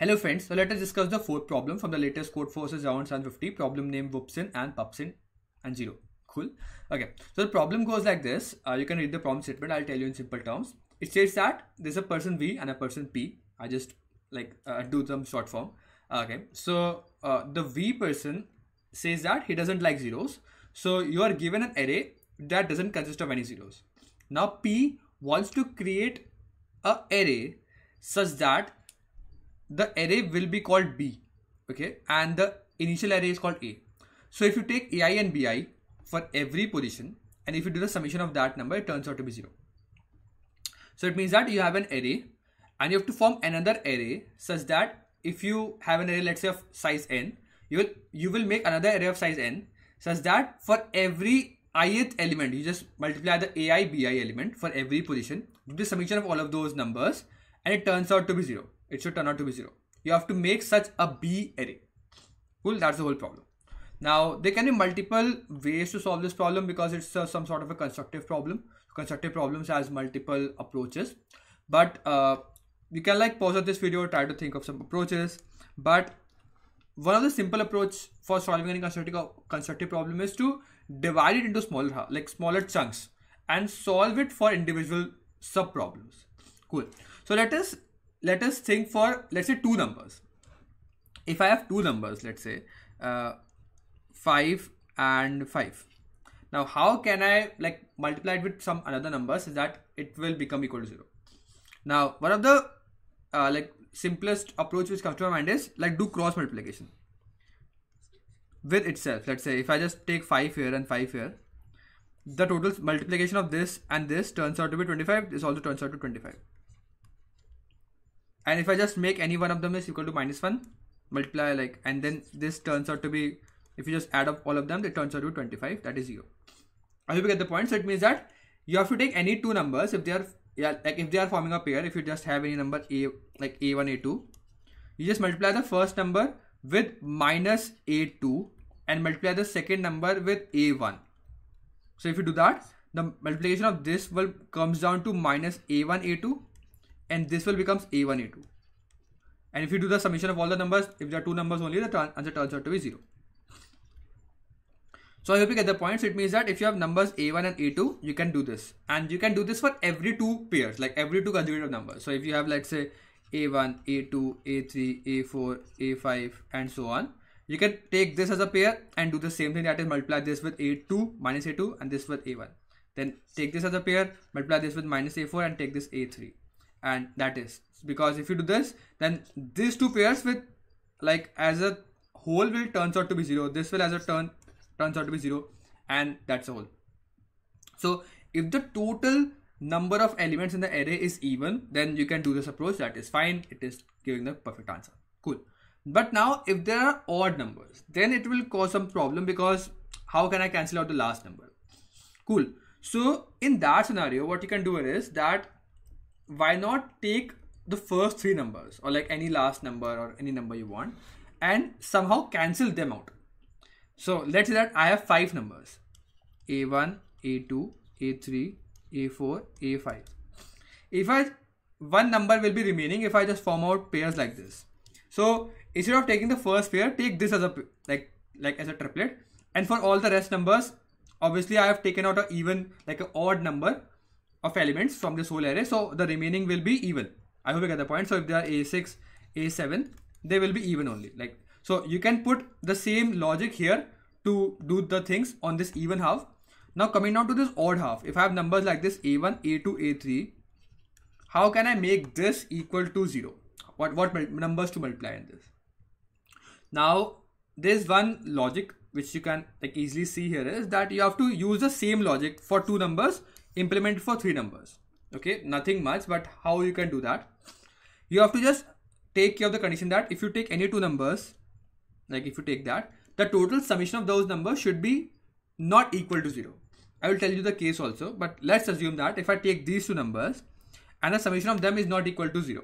Hello friends, so let us discuss the fourth problem from the latest Codeforces round 750, problem named Vupsen and Pupsen and 0. Cool. Okay, so the problem goes like this. You can read the problem statement, I'll tell you in simple terms. It says that there's a person V and a person P. I just like do some short form. Okay, so the V person says that he doesn't like zeros. So you are given an array that doesn't consist of any zeros. Now P wants to create an array such that the array will be called B, okay, and the initial array is called A. So if you take AI and BI for every position, and if you do the summation of that number, it turns out to be 0. So it means that you have an array, and you have to form another array such that if you have an array, let's say of size n, you will make another array of size n such that for every ith element, you just multiply the AI BI element for every position, do the summation of all of those numbers, and it turns out to be 0. It should turn out to be 0. You have to make such a B array. Cool, that's the whole problem. Now, there can be multiple ways to solve this problem because it's some sort of a constructive problem. Constructive problems has multiple approaches. But you can like pause this video, try to think of some approaches. But one of the simple approach for solving any constructive problem is to divide it into smaller, like smaller chunks and solve it for individual sub problems. Cool. So let us think for, let's say, two numbers. If I have two numbers, let's say 5 and 5. Now, how can I like multiply it with some another number so that it will become equal to 0? Now, one of the like simplest approach which comes to my mind is like do cross multiplication with itself. Let's say if I just take 5 here and 5 here, the total multiplication of this and this turns out to be 25. This also turns out to 25. And if I just make any one of them is equal to -1, multiply like, and then this turns out to be, if you just add up all of them, it turns out to be 25, that is 0. I hope you get the point. So it means that you have to take any two numbers, if they are, like if they are forming a pair, if you just have any number A, like A1, A2, you just multiply the first number with -A2 and multiply the second number with A1. So if you do that, the multiplication of this will comes down to -A1, A2. And this will becomes A1, A2. And if you do the summation of all the numbers, if there are two numbers only, the answer turns out to be 0. So I hope you get the point. So it means that if you have numbers A1 and A2, you can do this. And you can do this for every two pairs, like every two consecutive numbers. So if you have, let's say, A1, A2, A3, A4, A5, and so on, you can take this as a pair and do the same thing, that is multiply this with A2, -A2, and this with A1. Then take this as a pair, multiply this with -A4, and take this A3. And that is because if you do this, then these two pairs with like as a whole will turns out to be 0. This will as a turns out to be 0, and that's all. So if the total number of elements in the array is even, then you can do this approach. That is fine. It is giving the perfect answer. Cool. But now if there are odd numbers, then it will cause some problem because how can I cancel out the last number? Cool. So in that scenario, what you can do is that why not take the first three numbers or like any last number or any number you want and somehow cancel them out. So let's say that I have five numbers, A1, A2, A3, A4, A5. If one number will be remaining if I just form out pairs like this. So instead of taking the first pair, take this as a like as a triplet, and for all the rest numbers, obviously I have taken out a even like an odd number of elements from this whole array, so the remaining will be even. I hope you get the point. So if there are A6, A7, they will be even only. Like, so you can put the same logic here to do the things on this even half. Now coming down to this odd half, if I have numbers like this A1, A2, A3, how can I make this equal to 0? What numbers to multiply in this? Now there's one logic which you can like easily see here is that you have to use the same logic for two numbers implement for three numbers. Okay, nothing much, but how you can do that? You have to just take care of the condition that if you take any two numbers, like if you take that, the total summation of those numbers should be not equal to 0. I will tell you the case also, but let's assume that if I take these two numbers and the summation of them is not equal to 0.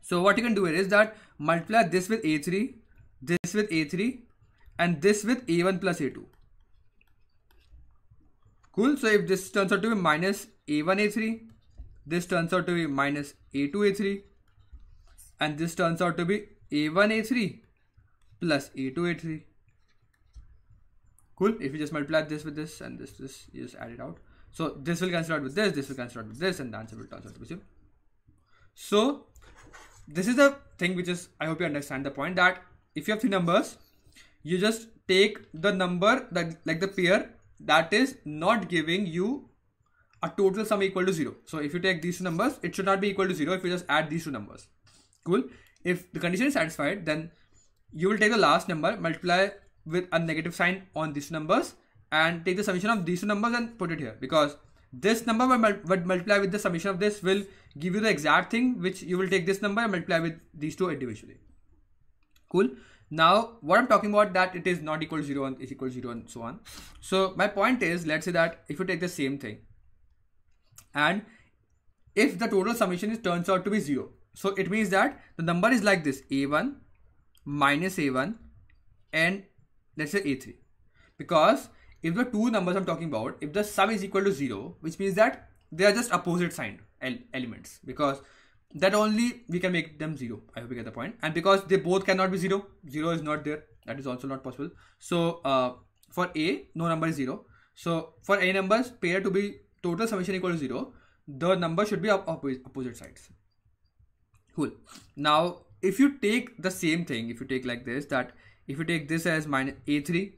So what you can do is that multiply this with A3, this with A3, and this with A1 plus A2. Cool. So if this turns out to be -A1, A3, this turns out to be -A2, A3, and this turns out to be A1A3 plus A2A3. Cool. If you just multiply this with this and this, you just add it out. So this will cancel out with this will cancel out with this, and the answer will turn out to be 0. So this is the thing which is, I hope you understand the point, that if you have three numbers, you just take the number that, like the pair, that is not giving you a total sum equal to 0. So if you take these two numbers, it should not be equal to 0 if you just add these two numbers. Cool. If the condition is satisfied, then you will take the last number, multiply with a negative sign on these numbers, and take the summation of these two numbers and put it here, because this number would multiply with the summation of this will give you the exact thing, which you will take this number and multiply with these two individually. Cool. Now what I'm talking about, that it is not equal to 0 and is equal to 0 and so on. So my point is, let's say that if you take the same thing and if the total summation turns out to be 0, so it means that the number is like this, A1 minus A1 and let's say A3, because if the two numbers I'm talking about, if the sum is equal to 0, which means that they are just opposite signed elements, because that only we can make them 0. I hope you get the point. And because they both cannot be 0, 0 is not there. That is also not possible. So for A, no number is 0. So for A numbers, pair to be total summation equal to 0, the number should be opposite sides. Cool. Now, if you take the same thing, if you take like this, that if you take this as minus A3,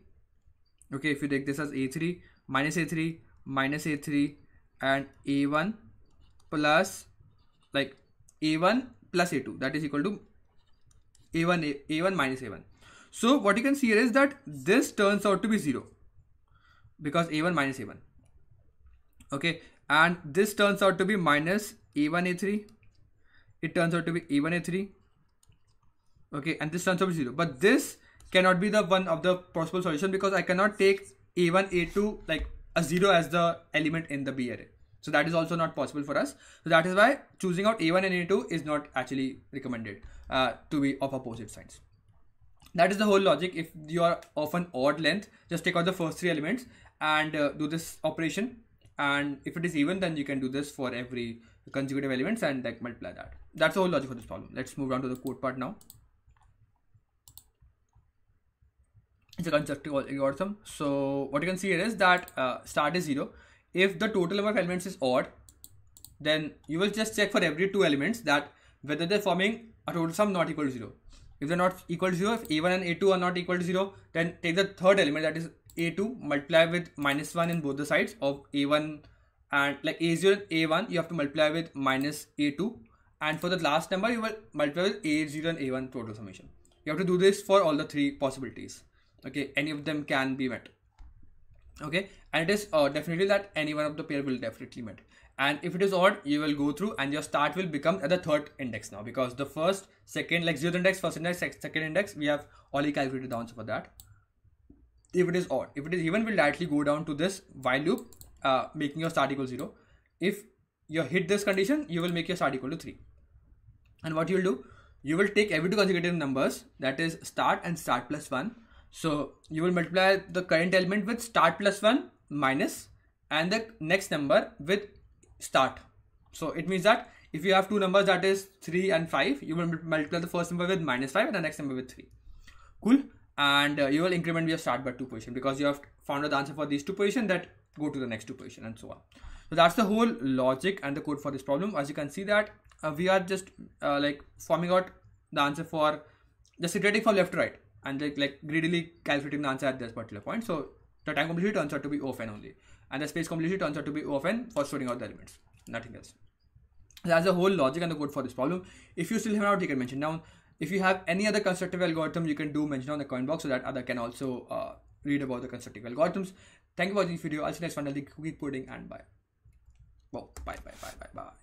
okay, if you take this as A3 minus A3 minus A3 and A1 plus like A1 plus A2, that is equal to A1 minus A1. So what you can see here is that this turns out to be 0 because A1 minus A1. Okay, and this turns out to be minus A1 A3. It turns out to be A1 A3. Okay, and this turns out to be 0. But this cannot be the one of the possible solution, because I cannot take A1, A2 like a 0 as the element in the B array. So that is also not possible for us. So that is why choosing out A1 and A2 is not actually recommended to be of opposite signs. That is the whole logic. If you are of an odd length, just take out the first three elements and do this operation. And if it is even, then you can do this for every consecutive elements and like multiply that. That's the whole logic for this problem. Let's move on to the code part now. It's a constructive algorithm. So what you can see here is that start is 0. If the total number of elements is odd, then you will just check for every two elements that whether they're forming a total sum not equal to 0. If they're not equal to 0, if A1 and A2 are not equal to 0, then take the third element, that is A2, multiply with minus 1 in both the sides of A1, and like A0 and A1 you have to multiply with minus A2, and for the last number you will multiply with A0 and A1 total summation. You have to do this for all the three possibilities. Okay, any of them can be met. Okay, and it is definitely that any one of the pair will definitely met. And if it is odd, you will go through and your start will become at the third index now, because the first, second, like zeroth index, first index, second index, we have already calculated the answer for that. If it is odd, if it is even, we'll directly go down to this while loop, making your start equal to 0. If you hit this condition, you will make your start equal to 3. And what you will do, you will take every two consecutive numbers, that is start and start plus 1. So you will multiply the current element with start plus 1 minus and the next number with start. So it means that if you have two numbers, that is 3 and 5, you will multiply the first number with minus 5 and the next number with 3. Cool. And you will increment your start by 2 position, because you have found out the answer for these two positions that go to the next two position and so on. So that's the whole logic and the code for this problem. As you can see that we are just like forming out the answer for just iterating from left to right, and like greedily calculating the answer at this particular point. So the time complexity turns out to be O of n only, and the space complexity turns out to be O of n for sorting out the elements, nothing else. That's the whole logic and the code for this problem. If you still have not, you can mention down. If you have any other constructive algorithm, you can do mention down in the comment box so that other can also read about the constructive algorithms. Thank you for watching this video. I'll see you next one. I'll keep coding and bye. Wow, bye.